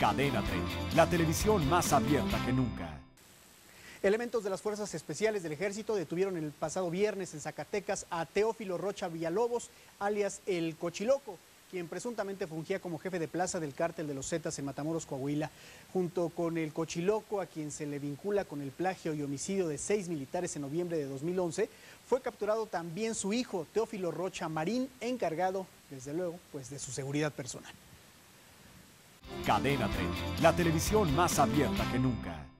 Cadena 30, la televisión más abierta que nunca. Elementos de las Fuerzas Especiales del Ejército detuvieron el pasado viernes en Zacatecas a Teófilo Rocha Villalobos, alias el Cochiloco, quien presuntamente fungía como jefe de plaza del cártel de los Zetas en Matamoros, Coahuila, junto con el Cochiloco, a quien se le vincula con el plagio y homicidio de 6 militares en noviembre de 2011, fue capturado también su hijo, Teófilo Rocha Marín, encargado, desde luego, pues de su seguridad personal. Cadena 30, la televisión más abierta que nunca.